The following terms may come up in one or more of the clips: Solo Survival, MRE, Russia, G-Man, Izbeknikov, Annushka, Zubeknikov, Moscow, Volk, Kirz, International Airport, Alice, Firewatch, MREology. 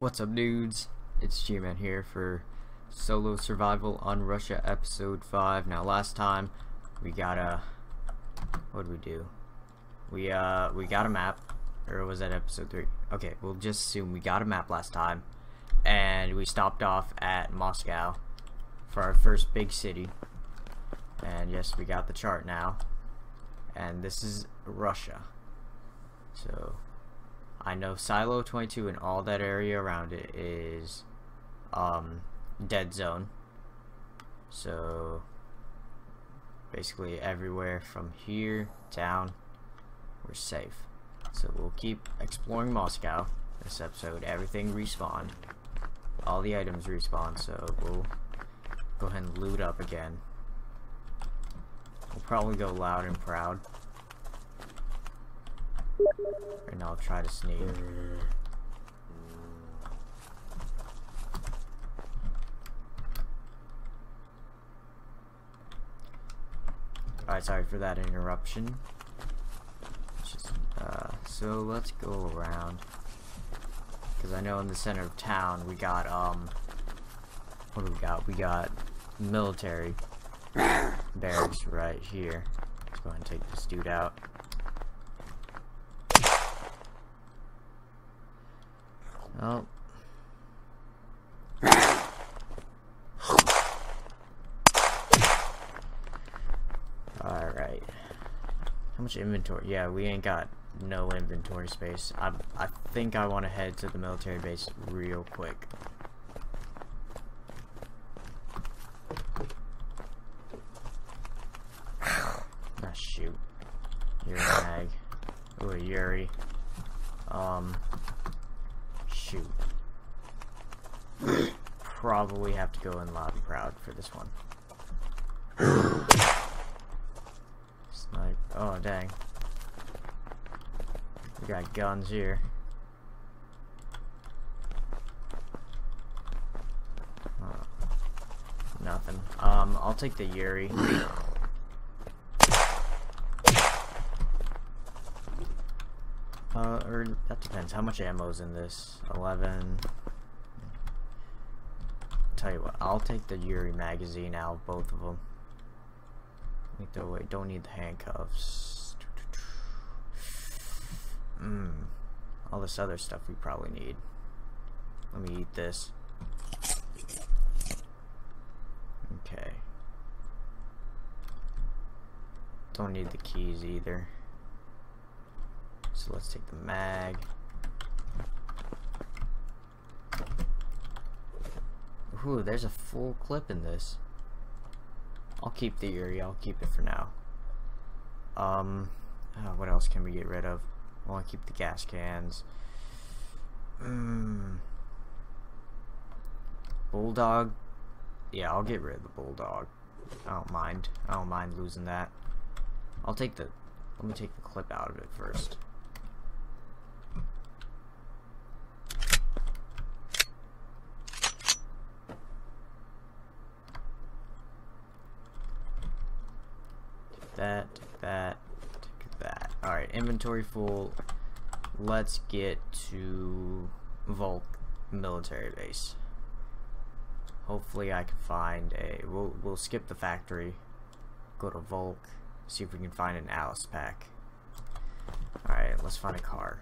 What's up, dudes? It's G-Man here for Solo Survival on Russia Episode 5. Now, last time we got a... what did we do? We got a map. Or was that Episode 3? Okay, we'll just assume we got a map last time. And we stopped off at Moscow for our first big city. And yes, we got the chart now. And this is Russia. So... I know Silo 22 and all that area around it is dead zone. So basically everywhere from here down, we're safe. So we'll keep exploring Moscow this episode. Everything respawned. All the items respawn, so we'll go ahead and loot up again. We'll probably go loud and proud. And I'll try to sneak. Alright, sorry for that interruption. So let's go around. Because I know in the center of town we got, what do we got? We got military barracks right here. Let's go ahead and take this dude out. Oh. Alright. How much inventory? Yeah, we ain't got no inventory space. I think I want to head to the military base real quick. Ah, shoot. You're a mag. Ooh, a Yuri. Shoot. Probably have to go in loud and proud for this one. Snipe. Oh, dang. We got guns here. Oh. Nothing. I'll take the Yuri. Or that depends. How much ammo's in this? 11. Tell you what, I'll take the Yuri magazine out, both of them. Either way, don't need the handcuffs. All this other stuff we probably need. Let me eat this. Okay. Don't need the keys either. So let's take the mag. Ooh, there's a full clip in this. I'll keep the Yuri, I'll keep it for now. What else can we get rid of? I want to keep the gas cans. Bulldog. Yeah, I'll get rid of the Bulldog. I don't mind. I don't mind losing that. I'll take the... let me take the clip out of it first. That, that, that. Alright, inventory full. Let's get to Volk military base. Hopefully I can find a... We'll skip the factory. Go to Volk. See if we can find an Alice pack. Alright, let's find a car.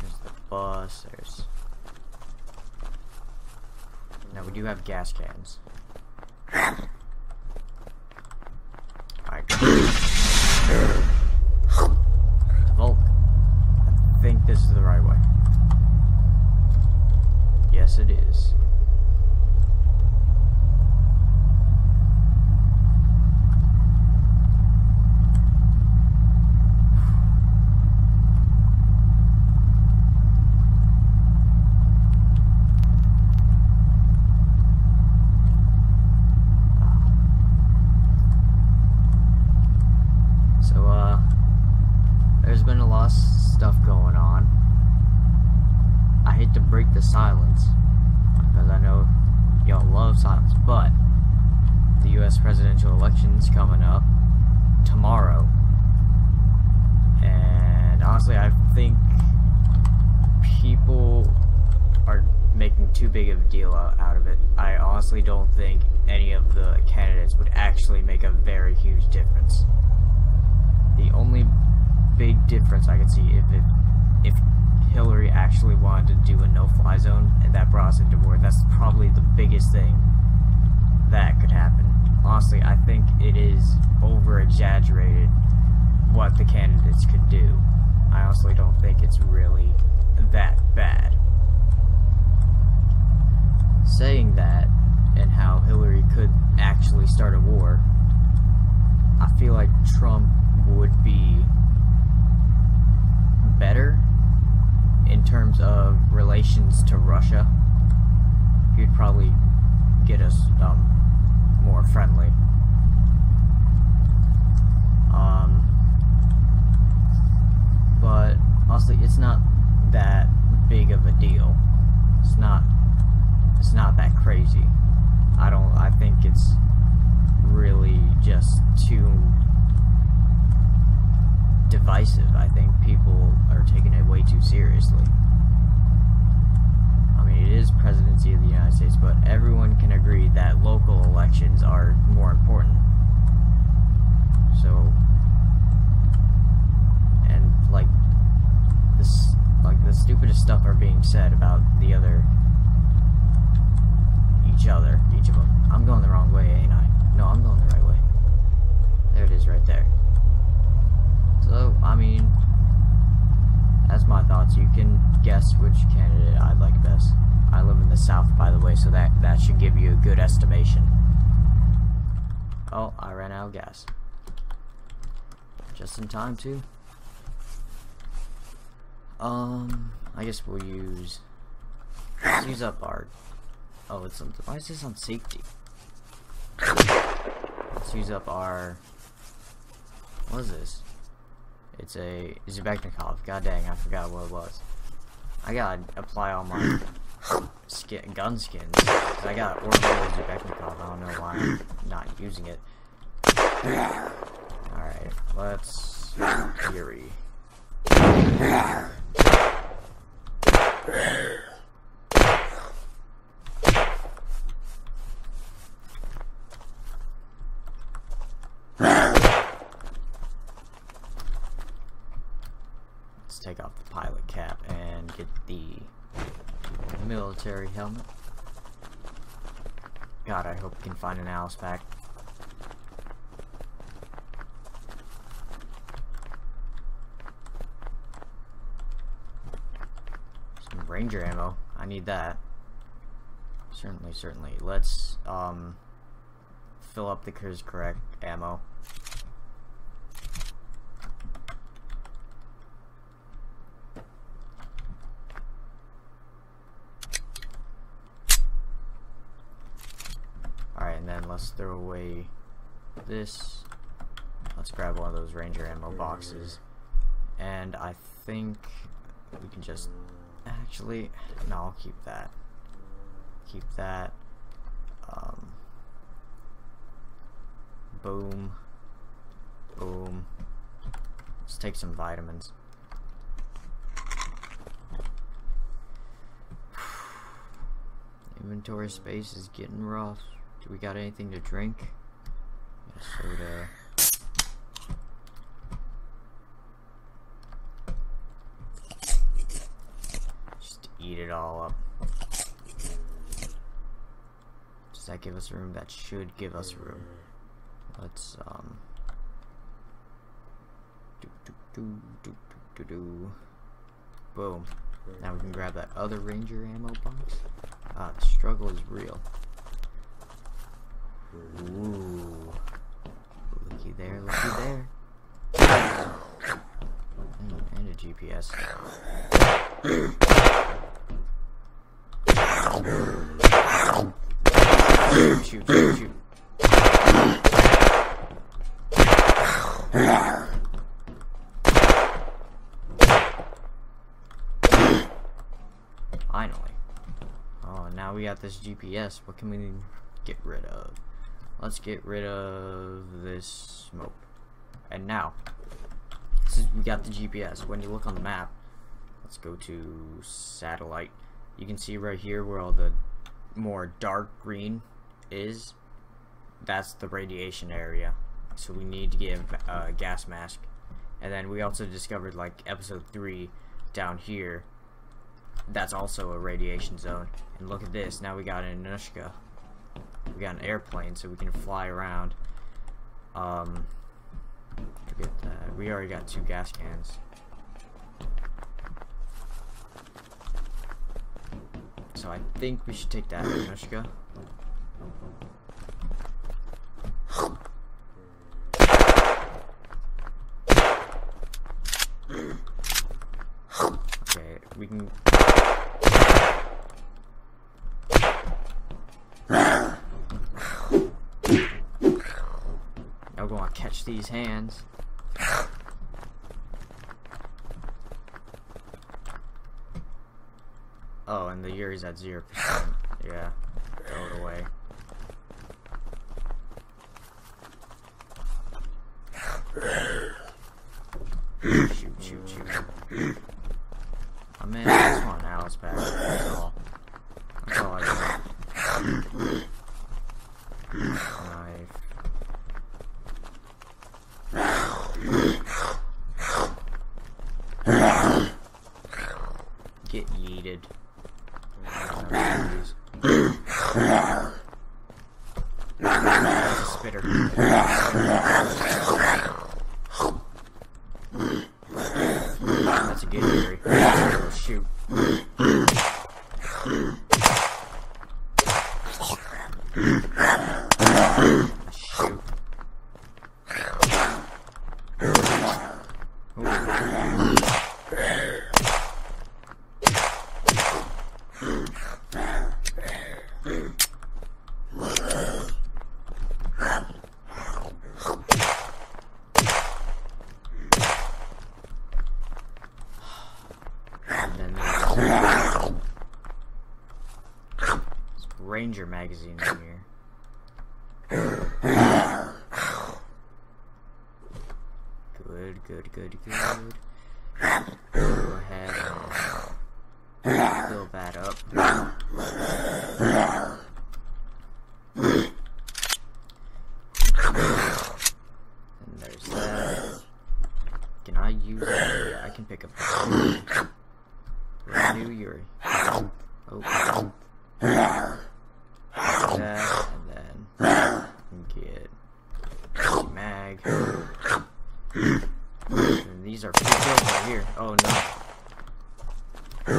There's the bus. There's... now we do have gas cans. Volk. I think this is the right way. Yes, it is. There's been a lot of stuff going on. I hate to break the silence because I know y'all love silence, but the US presidential election's coming up tomorrow, and honestly I think people are making too big of a deal out of it. I honestly don't think any of the candidates would actually make a very huge difference. The only big difference I could see if Hillary actually wanted to do a no-fly zone and that brought us into war. That's probably the biggest thing that could happen. Honestly, I think it is over-exaggerated what the candidates could do. I honestly don't think it's really that bad. Saying that, and how Hillary could actually start a war, I feel like Trump would be better in terms of relations to Russia. He'd probably get us more friendly. But honestly, it's not that big of a deal. It's not that crazy. I think it's really just too divisive. I think people are taking it way too seriously. I mean, it is presidency of the United States, but everyone can agree that local elections are more important. So, and like the stupidest stuff are being said about each of them. I'm going the wrong way, ain't I? No, I'm going the right way. There it is right there. So, I mean, that's my thoughts. You can guess which candidate I like best. I live in the South, by the way, so that should give you a good estimation. Oh, I ran out of gas. Just in time, too. I guess we'll use... Let's use up our... Oh, it's on... Why is this on safety? Let's use up our... What is this? It's a Zubeknikov. God dang, I forgot what it was. I gotta apply all my gun skins. Cause I got an ordinary Zubeknikov. I don't know why I'm not using it. Alright, let's... Fury. Take off the pilot cap and get the military helmet. God, I hope we can find an Alice pack. Some Ranger ammo. I need that. Certainly, certainly. Let's fill up the Kirz correct ammo. Let's throw away this. Let's grab one of those Ranger ammo boxes, and I think we can just actually no, I'll keep that. Keep that. Boom, boom. Let's take some vitamins. Inventory space is getting rough. Do we got anything to drink? Soda. Just eat it all up. Does that give us room? That should give us room. Let's Boom. Now we can grab that other Ranger ammo box. The struggle is real. Ooh. Looky there, looky there. And a GPS. Shoot, shoot, shoot. Finally. Oh, now we got this GPS. What can we get rid of? Let's get rid of this smoke. And now, since we got the GPS, when you look on the map, Let's go to satellite. You can see right here where all the more dark green is. That's the radiation area. So we need to give a gas mask. And then we also discovered, like, episode 3 down here. That's also a radiation zone. And look at this. Now we got an Annushka. We got an airplane, so we can fly around. Forget that. We already got 2 gas cans. So I think we should take that Annushka. Okay, we can. Now we're gonna catch these hands. Oh, and the Yuri's at 0%. Yeah, throw it away. Shoot, shoot, shoot. I mean, I just want Alice back. That's all. That's all I want. Knife. Get yeeted. Spitter. That's a good theory. Oh, shoot. Ranger magazine in here. Good, good, good, good. Go ahead and fill that up. And there's that. Can I use that? Yeah, I can pick up the new Yuri. Oh. That, and then get mag. And these are pretty good right here. Oh no.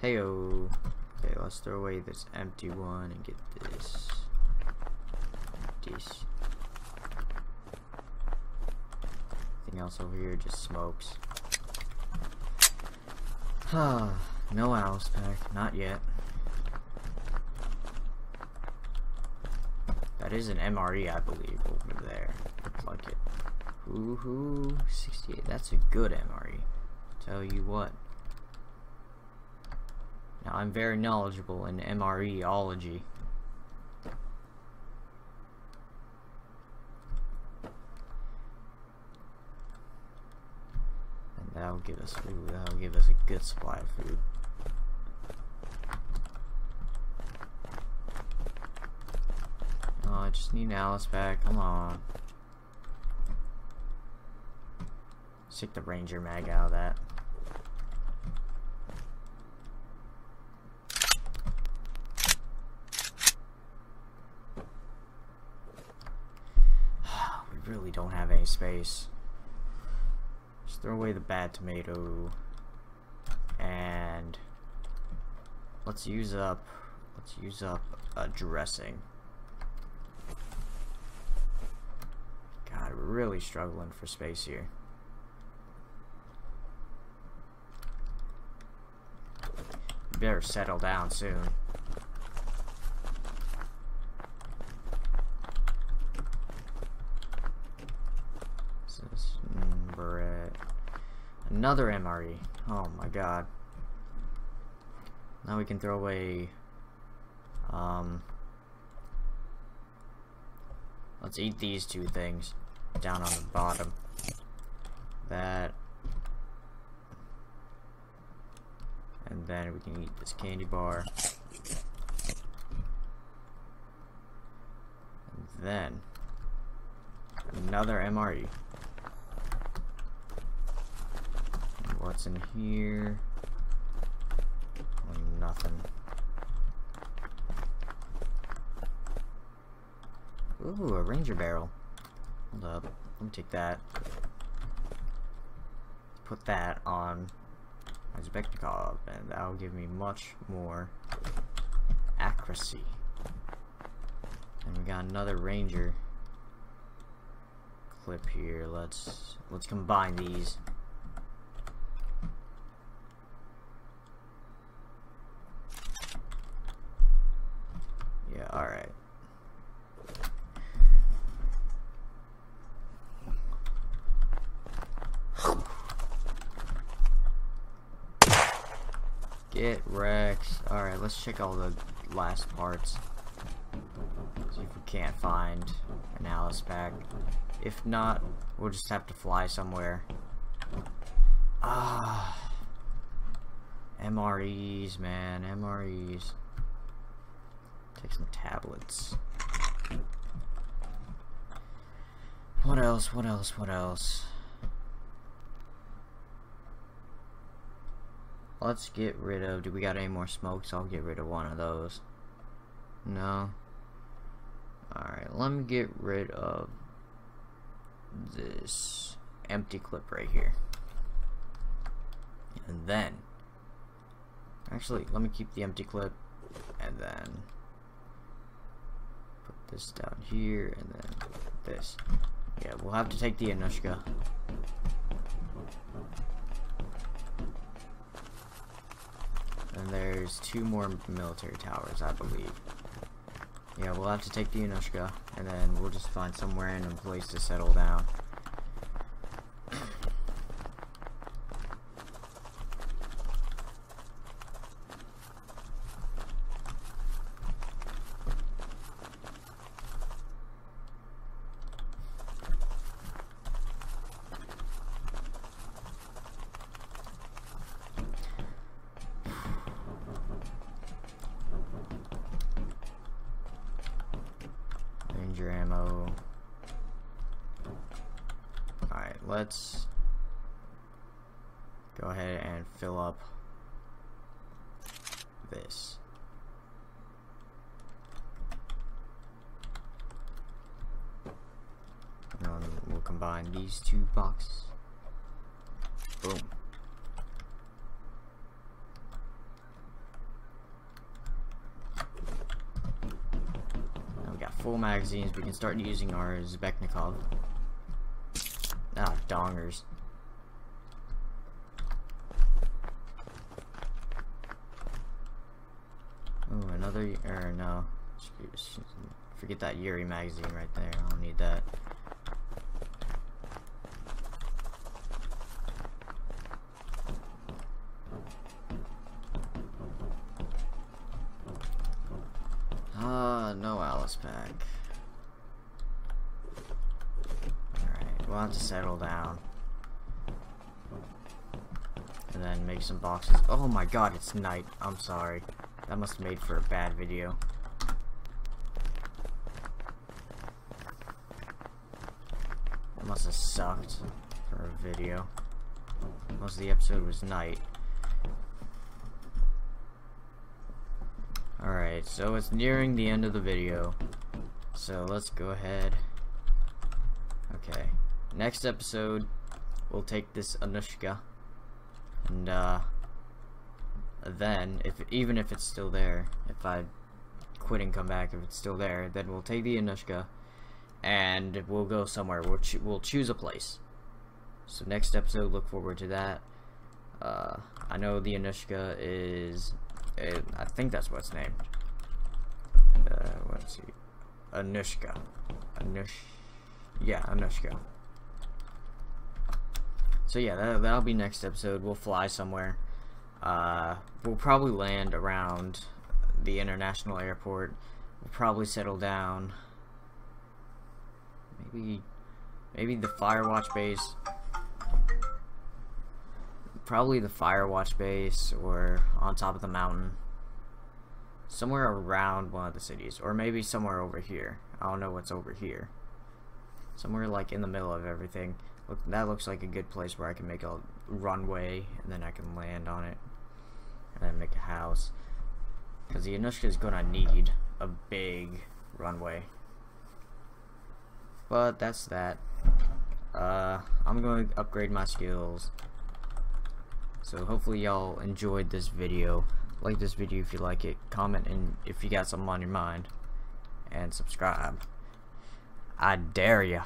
Heyo. Okay, let's throw away this empty one and get this. This. Anything else over here? Just smokes. Huh. No Alice pack, not yet. That is an MRE, I believe, over there. Looks like it. Woohoo, 68. That's a good MRE. Tell you what. Now I'm very knowledgeable in MREology. And that'll give us food. That'll give us a good supply of food. I just need Alice back. Come on. Let's take the Ranger mag out of that. We really don't have any space. Just throw away the bad tomato. And let's use up. Let's use up a dressing. Really struggling for space here. Better settle down soon. Another MRE. Oh my god. Now we can throw away. Let's eat these two things. Down on the bottom. that. And then we can eat this candy bar. And then another MRE. And what's in here? Only nothing. Ooh, a Ranger barrel. Hold up. Let me take that. Put that on Izbeknikov, and that will give me much more accuracy. And we got another Ranger clip here. Let's combine these. Yeah, all right. Get Rex. Alright, let's check all the last parts. See if we can't find an Alice pack. If not, we'll just have to fly somewhere. Ah, MREs, man, MREs. Take some tablets. What else? What else? What else? Let's get rid of, do we got any more smokes? I'll get rid of one of those. No? Alright, let me get rid of this empty clip right here. And then, actually, let me keep the empty clip and then put this down here and then this. Yeah, we'll have to take the Annushka. And there's two more military towers, I believe. Yeah, we'll have to take the Annushka, and then we'll just find some random place to settle down. Ammo. Alright, let's go ahead and fill up this. And then we'll combine these two boxes. Boom. Full magazines, we can start using our Zubeknikov. Ah, dongers. Oh, another, or no. Forget that Yuri magazine right there, I don't need that. No Alice pack. Alright, we'll have to settle down. And then make some boxes. Oh my god, it's night. I'm sorry. That must have made for a bad video. That must have sucked for a video. Most of the episode was night. Alright, so it's nearing the end of the video, so let's go ahead. Okay, next episode we'll take this Annushka, and then even if it's still there, if I quit and come back, if it's still there, then we'll take the Annushka and we'll go somewhere. We'll choose a place. So next episode, look forward to that. I know the Annushka is. I think that's what it's named. Let's see. Annushka. Yeah, Annushka. So yeah, that'll be next episode. We'll fly somewhere. We'll probably land around the International Airport. We'll probably settle down. Maybe the Firewatch base. probably the Firewatch base or on top of the mountain. Somewhere around one of the cities, or maybe somewhere over here. I don't know what's over here. Somewhere like in the middle of everything. Look, that looks like a good place where I can make a runway and then I can land on it and then make a house, because the Annushka is gonna need a big runway. But that's that. I'm going to upgrade my skills. So hopefully y'all enjoyed this video. Like this video if you like it, comment and if you got something on your mind, and subscribe. I dare ya.